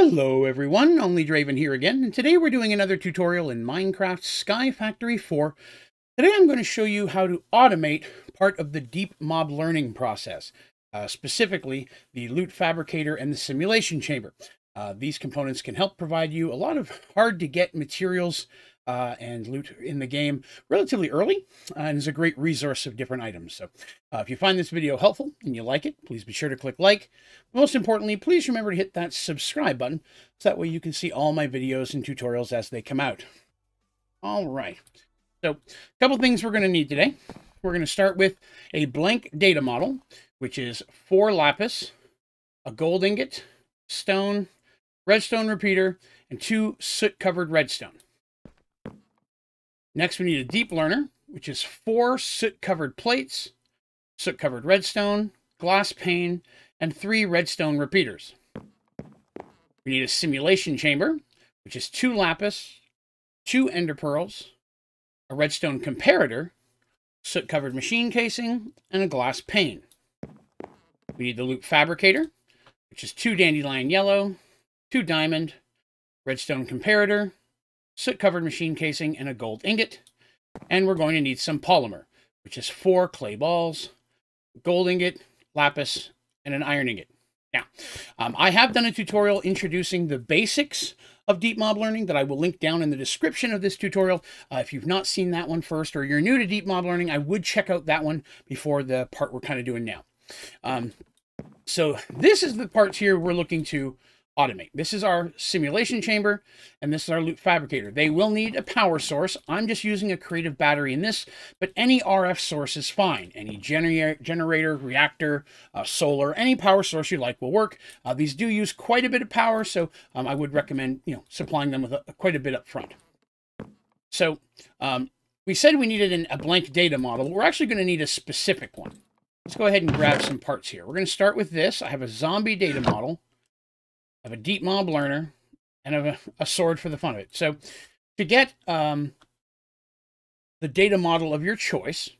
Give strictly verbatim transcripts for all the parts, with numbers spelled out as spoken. Hello everyone, OnlyDraven here again, and today we're doing another tutorial in Minecraft Sky Factory four. Today I'm going to show you how to automate part of the deep mob learning process, uh, specifically the loot fabricator and the simulation chamber. Uh, these components can help provide you a lot of hard-to-get materials uh, and loot in the game relatively early, uh, and is a great resource of different items. So uh, if you find this video helpful and you like it, please be sure to click like. Most importantly, please remember to hit that subscribe button, so that way you can see all my videos and tutorials as they come out. All right, so a couple things we're going to need today. We're going to start with a blank data model, which is four lapis, a gold ingot, stone, redstone repeater, and two soot-covered redstone. Next, we need a deep learner, which is four soot-covered plates, soot-covered redstone, glass pane, and three redstone repeaters. We need a simulation chamber, which is two lapis, two ender pearls, a redstone comparator, soot-covered machine casing, and a glass pane. We need the loot fabricator, which is two dandelion yellow, two diamond, redstone comparator, soot-covered machine casing, and a gold ingot. And we're going to need some polymer, which is four clay balls, gold ingot, lapis, and an iron ingot. Now, um, I have done a tutorial introducing the basics of deep mob learning that I will link down in the description of this tutorial. Uh, if you've not seen that one first, or you're new to deep mob learning, I would check out that one before the part we're kind of doing now. Um, so this is the parts here we're looking to automate. This is our simulation chamber, and this is our loot fabricator. They will need a power source. I'm just using a creative battery in this, but any R F source is fine. Any gener generator, reactor, uh, solar, any power source you like will work. Uh, these do use quite a bit of power, so um, I would recommend you know supplying them with a, quite a bit up front. So um, we said we needed an, a blank data model. We're actually going to need a specific one. Let's go ahead and grab some parts here. We're going to start with this. I have a zombie data model. I have a deep mob learner, and I have a, a sword for the fun of it. So to get um, the data model of your choice,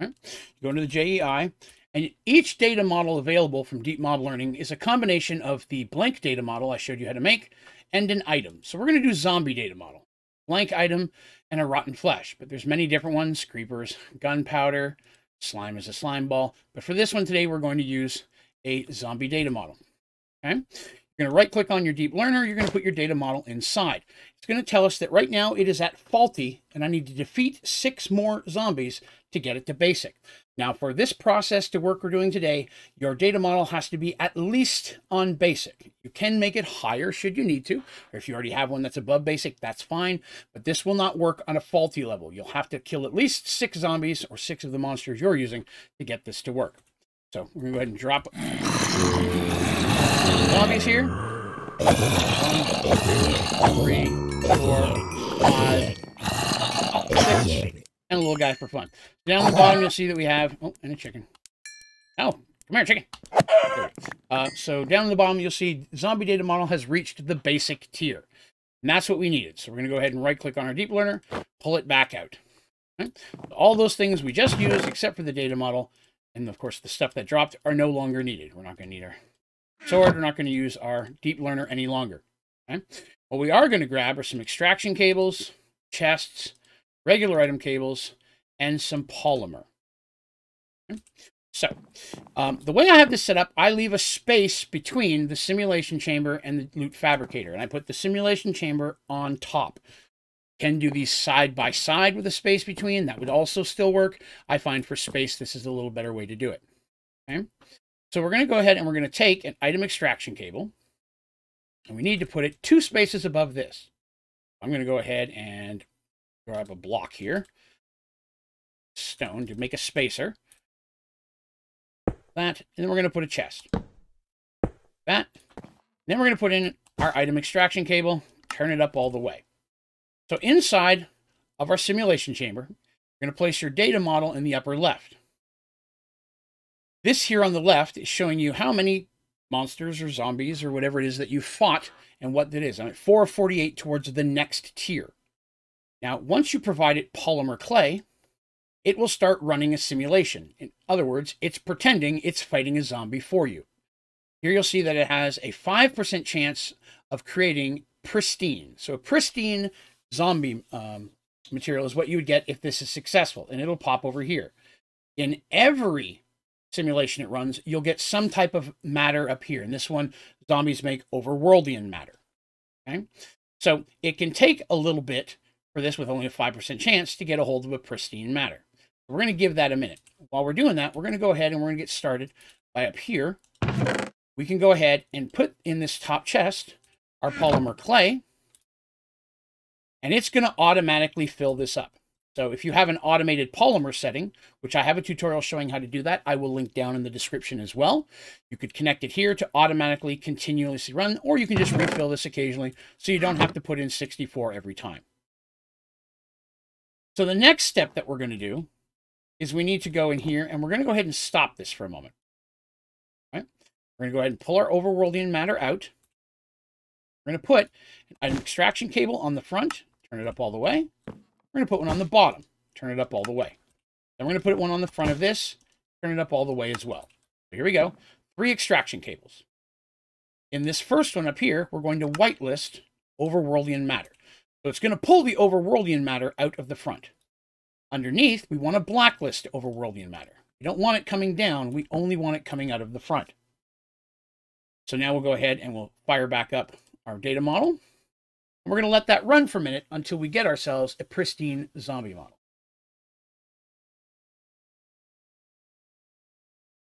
right, you go into the J E I, and each data model available from deep mob learning is a combination of the blank data model I showed you how to make and an item. So we're going to do zombie data model, blank item, and a rotten flesh. But there's many different ones: creepers, gunpowder, slime is a slime ball. But for this one today, we're going to use a zombie data model. Okay. You're going to right-click on your deep learner. You're going to put your data model inside. It's going to tell us that right now it is at faulty, and I need to defeat six more zombies to get it to basic. Now, for this process to work we're doing today, your data model has to be at least on basic. You can make it higher should you need to, or if you already have one that's above basic, that's fine, but this will not work on a faulty level. You'll have to kill at least six zombies or six of the monsters you're using to get this to work. So we're going to go ahead and drop zombies here. One, three, four, five, six, and a little guy for fun. Down the bottom, you'll see that we have, oh, and a chicken. Oh, come here, chicken. Uh, so down the bottom, you'll see zombie data model has reached the basic tier. And that's what we needed. So we're going to go ahead and right-click on our deep learner, pull it back out. Okay? All those things we just used, except for the data model, and of course the stuff that dropped, are no longer needed. We're not going to need our sword, we're not going to use our deep learner any longer. Okay? What we are going to grab are some extraction cables, chests, regular item cables, and some polymer. Okay? So um, the way I have this set up, I leave a space between the simulation chamber and the loot fabricator, and I put the simulation chamber on top. Can do these side by side with a space between. That would also still work. I find for space, this is a little better way to do it. Okay? So we're going to go ahead and we're going to take an item extraction cable, and we need to put it two spaces above this. I'm going to go ahead and grab a block here, stone, to make a spacer. That, and then we're going to put a chest. That, then we're going to put in our item extraction cable, turn it up all the way. So inside of our simulation chamber, you're going to place your data model in the upper left. This here on the left is showing you how many monsters or zombies or whatever it is that you fought and what that is. I'm at four forty-eight towards the next tier. Now, once you provide it polymer clay, it will start running a simulation. In other words, it's pretending it's fighting a zombie for you. Here you'll see that it has a five percent chance of creating pristine. So pristine zombie um, material is what you would get if this is successful, and it'll pop over here. In every simulation it runs, you'll get some type of matter up here. In this one, zombies make overworldian matter. Okay, so it can take a little bit for this with only a five percent chance to get a hold of a pristine matter. We're going to give that a minute. While we're doing that, we're going to go ahead and we're going to get started by up here. We can go ahead and put in this top chest our polymer clay, and it's going to automatically fill this up. So if you have an automated polymer setting, which I have a tutorial showing how to do that, I will link down in the description as well. You could connect it here to automatically continuously run, or you can just refill this occasionally so you don't have to put in sixty-four every time. So the next step that we're going to do is we need to go in here, and we're going to go ahead and stop this for a moment. All right? We're going to go ahead and pull our overworldian matter out. We're going to put an extraction cable on the front, turn it up all the way. We're going to put one on the bottom, turn it up all the way. Then we're going to put one on the front of this, turn it up all the way as well. So here we go. Three extraction cables. In this first one up here, we're going to whitelist overworldian matter. So it's going to pull the overworldian matter out of the front. Underneath, we want to blacklist overworldian matter. We don't want it coming down. We only want it coming out of the front. So now we'll go ahead and we'll fire back up our data model. We're going to let that run for a minute until we get ourselves a pristine zombie model.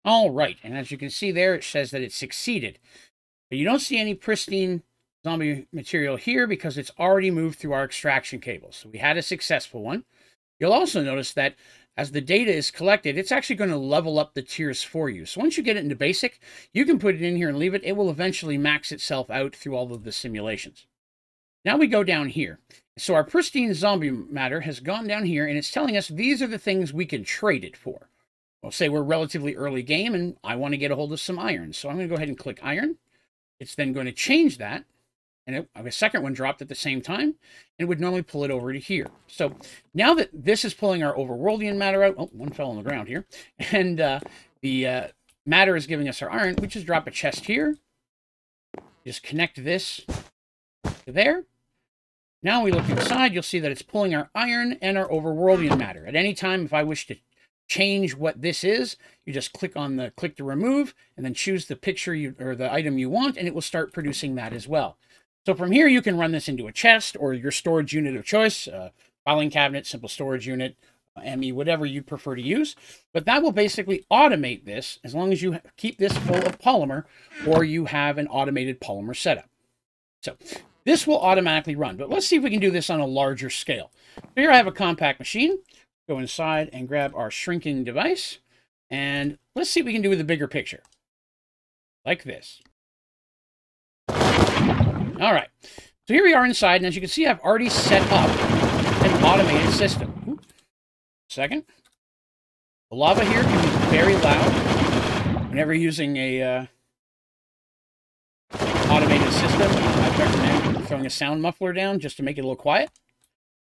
All right, and as you can see there, it says that it succeeded. But you don't see any pristine zombie material here because it's already moved through our extraction cables. So we had a successful one. You'll also notice that as the data is collected, it's actually going to level up the tiers for you. So once you get it into basic, you can put it in here and leave it. It will eventually max itself out through all of the simulations. Now we go down here. So our pristine zombie matter has gone down here, and it's telling us these are the things we can trade it for. We'll say we're relatively early game, and I want to get a hold of some iron. So I'm going to go ahead and click iron. It's then going to change that, and it, a second one dropped at the same time, and would normally pull it over to here. So now that this is pulling our overworldian matter out, oh, one fell on the ground here, and uh, the uh, matter is giving us our iron, we just drop a chest here. Just connect this to there. Now we look inside, you'll see that it's pulling our iron and our overworldian matter. At any time, if I wish to change what this is, you just click on the click to remove and then choose the picture you, or the item you want, and it will start producing that as well. So from here, you can run this into a chest or your storage unit of choice, uh, filing cabinet, simple storage unit, M E, whatever you prefer to use. But that will basically automate this as long as you keep this full of polymer or you have an automated polymer setup. So this will automatically run, but let's see if we can do this on a larger scale. Here I have a compact machine. Go inside and grab our shrinking device, and let's see what we can do with a bigger picture, like this. All right, so here we are inside, and as you can see, I've already set up an automated system. Ooh. Second, the lava here can be very loud. Whenever using a uh, automated system, I recommend throwing a sound muffler down just to make it a little quiet.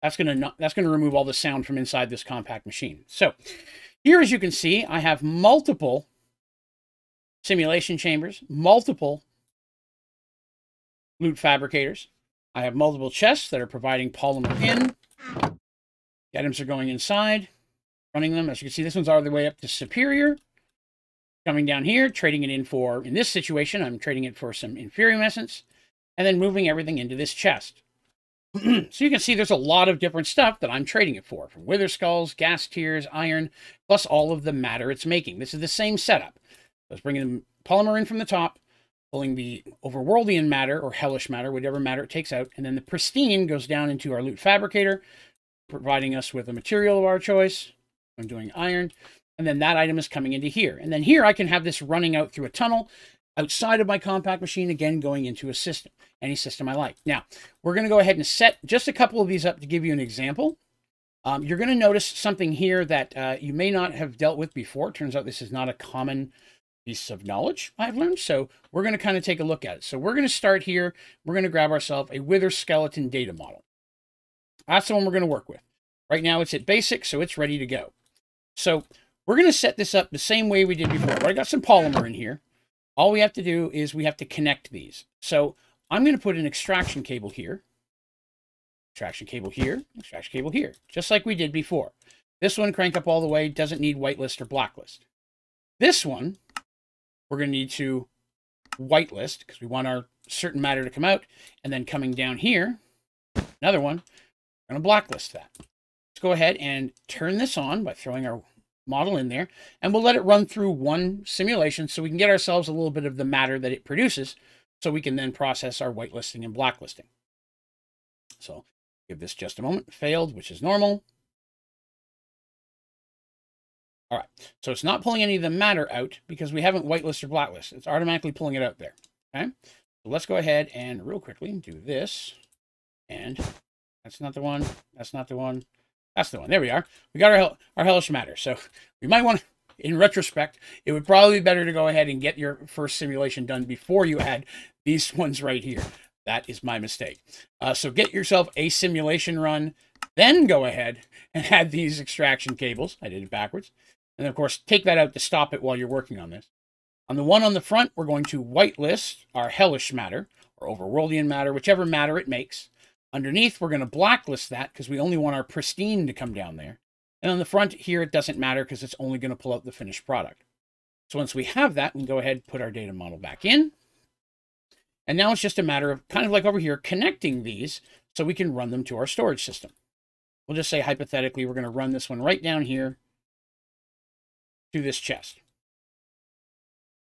That's gonna that's gonna remove all the sound from inside this compact machine. So here, as you can see, I have multiple simulation chambers, multiple loot fabricators. I have multiple chests that are providing polymer in. The items are going inside, running them. As you can see, this one's all the way up to superior. Coming down here, trading it in for, in this situation, I'm trading it for some inferior essence, and then moving everything into this chest. So you can see there's a lot of different stuff that I'm trading it for, from wither skulls, gas tiers, iron, plus all of the matter it's making. This is the same setup. So it's bringing the polymer in from the top, pulling the overworldian matter or hellish matter, whatever matter it takes out, and then the pristine goes down into our loot fabricator, providing us with a material of our choice. I'm doing iron, and then that item is coming into here. And then here I can have this running out through a tunnel outside of my compact machine, again, going into a system, any system I like. Now, we're going to go ahead and set just a couple of these up to give you an example. Um, you're going to notice something here that uh, you may not have dealt with before. It turns out this is not a common piece of knowledge I've learned, so we're going to kind of take a look at it. So we're going to start here. We're going to grab ourselves a wither skeleton data model. That's the one we're going to work with. Right now, it's at basic, so it's ready to go. So we're going to set this up the same way we did before. I got some polymer in here. All we have to do is we have to connect these. So I'm going to put an extraction cable here, extraction cable here, extraction cable here, just like we did before. This one, crank up all the way, doesn't need whitelist or blacklist. This one, we're going to need to whitelist because we want our certain matter to come out. And then coming down here, another one, we're going to blacklist that. Let's go ahead and turn this on by throwing our model in there, and we'll let it run through one simulation so we can get ourselves a little bit of the matter that it produces so we can then process our whitelisting and blacklisting. So give this just a moment. Failed, which is normal. All right, so it's not pulling any of the matter out because we haven't whitelisted or blacklisted. It's automatically pulling it out there, okay? So let's go ahead and real quickly do this. And that's not the one, that's not the one, that's the one. There we are. We got our, our hellish matter. So we might want to, in retrospect, it would probably be better to go ahead and get your first simulation done before you add these ones right here. That is my mistake. Uh, so get yourself a simulation run, then go ahead and add these extraction cables. I did it backwards. And of course, take that out to stop it while you're working on this. On the one on the front, we're going to whitelist our hellish matter or overworldian matter, whichever matter it makes. Underneath, we're going to blacklist that because we only want our pristine to come down there. And on the front here, it doesn't matter because it's only going to pull out the finished product. So once we have that, we can go ahead and put our data model back in. And now it's just a matter of kind of like over here, connecting these so we can run them to our storage system. We'll just say hypothetically, we're going to run this one right down here to this chest.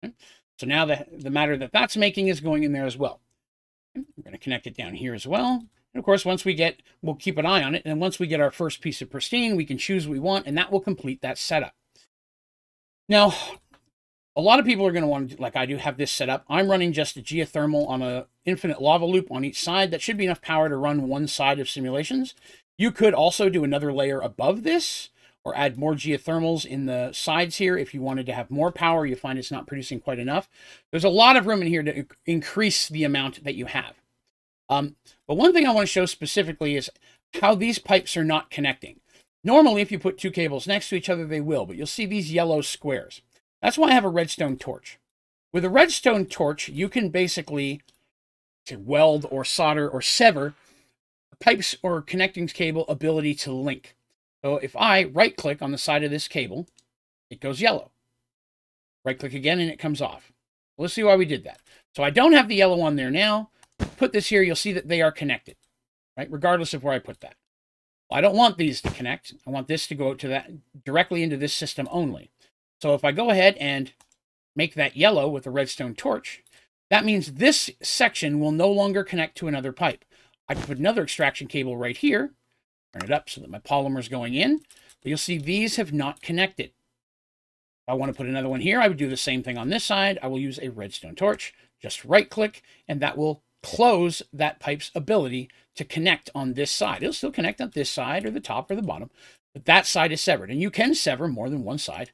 Okay. So now the, the matter that that's making is going in there as well. Okay. We're going to connect it down here as well. And of course, once we get, we'll keep an eye on it. And once we get our first piece of pristine, we can choose what we want, and that will complete that setup. Now, a lot of people are going to want to, like I do, have this set up. I'm running just a geothermal on an infinite lava loop on each side. That should be enough power to run one side of simulations. You could also do another layer above this, or add more geothermals in the sides here if you wanted to have more power. You find it's not producing quite enough. There's a lot of room in here to increase the amount that you have. Um, but one thing I want to show specifically is how these pipes are not connecting. Normally, if you put two cables next to each other, they will, but you'll see these yellow squares. That's why I have a redstone torch. With a redstone torch, you can basically weld or solder or sever pipes or connecting cable ability to link. So if I right-click on the side of this cable, it goes yellow. Right-click again, and it comes off. Well, let's see why we did that. So I don't have the yellow on there now. Put this here, you'll see that they are connected, right? Regardless of where I put that. Well, I don't want these to connect. I want this to go to that directly into this system only. So if I go ahead and make that yellow with a redstone torch, that means this section will no longer connect to another pipe. I can put another extraction cable right here. Turn it up so that my polymer is going in. But you'll see these have not connected. If I want to put another one here, I would do the same thing on this side. I will use a redstone torch. Just right-click, and that will close that pipe's ability to connect on this side. It'll still connect on this side or the top or the bottom, but that side is severed. And you can sever more than one side,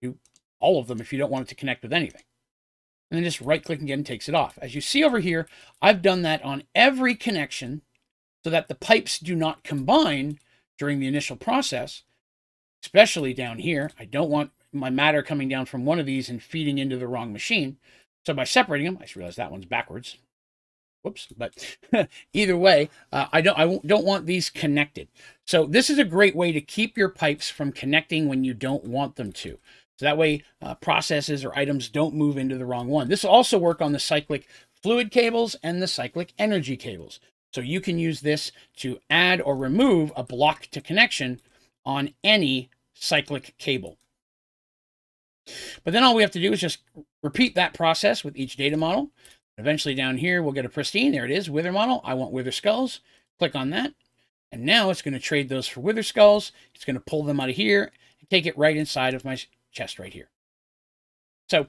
do all of them if you don't want it to connect with anything. And then just right-click again and takes it off. As you see over here, I've done that on every connection so that the pipes do not combine during the initial process, especially down here. I don't want my matter coming down from one of these and feeding into the wrong machine. So by separating them, I just realized that one's backwards. Whoops. But either way, uh, I don't I don't want these connected. So this is a great way to keep your pipes from connecting when you don't want them to. So that way, uh, processes or items don't move into the wrong one. This will also work on the cyclic fluid cables and the cyclic energy cables. So you can use this to add or remove a block to connection on any cyclic cable. But then all we have to do is just repeat that process with each data model. Eventually down here, we'll get a pristine. There it is, wither model. I want wither skulls. Click on that. And now it's going to trade those for wither skulls. It's going to pull them out of here and take it right inside of my chest right here. So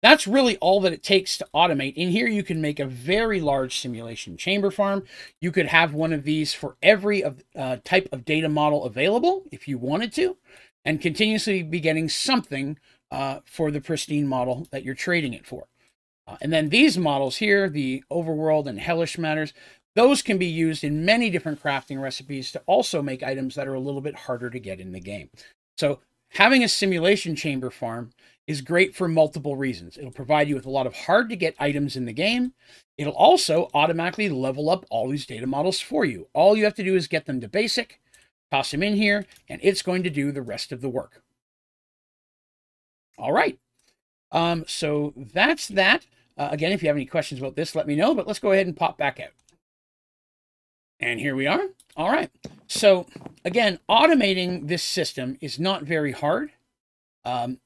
that's really all that it takes to automate. In here, you can make a very large simulation chamber farm. You could have one of these for every uh, type of data model available if you wanted to, and continuously be getting something uh, for the pristine model that you're trading it for. Uh, and then these models here, the overworld and hellish matters, those can be used in many different crafting recipes to also make items that are a little bit harder to get in the game. So having a simulation chamber farm is great for multiple reasons. It'll provide you with a lot of hard to get items in the game. It'll also automatically level up all these data models for you. All you have to do is get them to basic, toss them in here, and it's going to do the rest of the work. All right. Um, so that's that. Uh, again, if you have any questions about this, let me know, but let's go ahead and pop back out. And here we are. All right. So again, automating this system is not very hard. Um,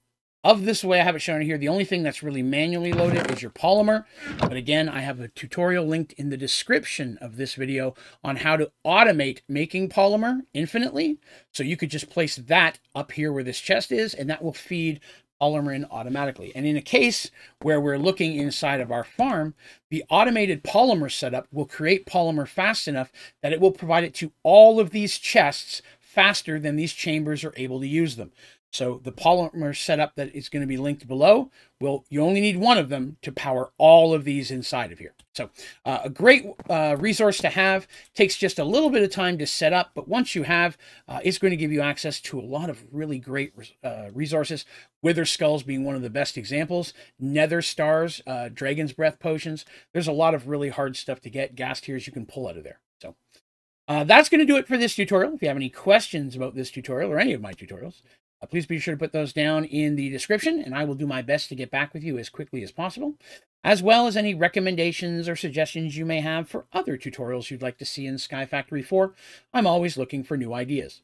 of this way, I have it shown here. The only thing that's really manually loaded is your polymer. But again, I have a tutorial linked in the description of this video on how to automate making polymer infinitely. So you could just place that up here where this chest is, and that will feed polymer in automatically. And in a case where we're looking inside of our farm, the automated polymer setup will create polymer fast enough that it will provide it to all of these chests faster than these chambers are able to use them. So the polymer setup that is going to be linked below, well, you only need one of them to power all of these inside of here. So uh, a great uh, resource to have. Takes just a little bit of time to set up, but once you have, uh, it's going to give you access to a lot of really great uh, resources, Wither Skulls being one of the best examples, Nether Stars, uh, Dragon's Breath Potions. There's a lot of really hard stuff to get, gas tiers you can pull out of there. So uh, that's going to do it for this tutorial. If you have any questions about this tutorial or any of my tutorials, Uh, please be sure to put those down in the description, and I will do my best to get back with you as quickly as possible, as well as any recommendations or suggestions you may have for other tutorials you'd like to see in Sky Factory four. I'm always looking for new ideas.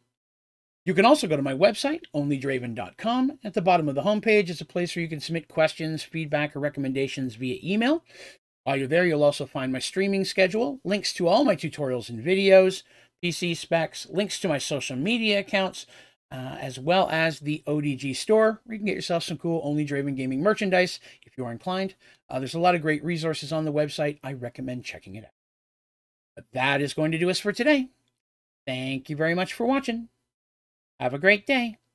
You can also go to my website, only draven dot com. At the bottom of the homepage is a place where you can submit questions, feedback, or recommendations via email. While you're there, you'll also find my streaming schedule, links to all my tutorials and videos, P C specs, links to my social media accounts, Uh, as well as the O D G store, where you can get yourself some cool OnlyDraven Gaming merchandise if you are inclined. Uh, there's a lot of great resources on the website. I recommend checking it out. But that is going to do us for today. Thank you very much for watching. Have a great day.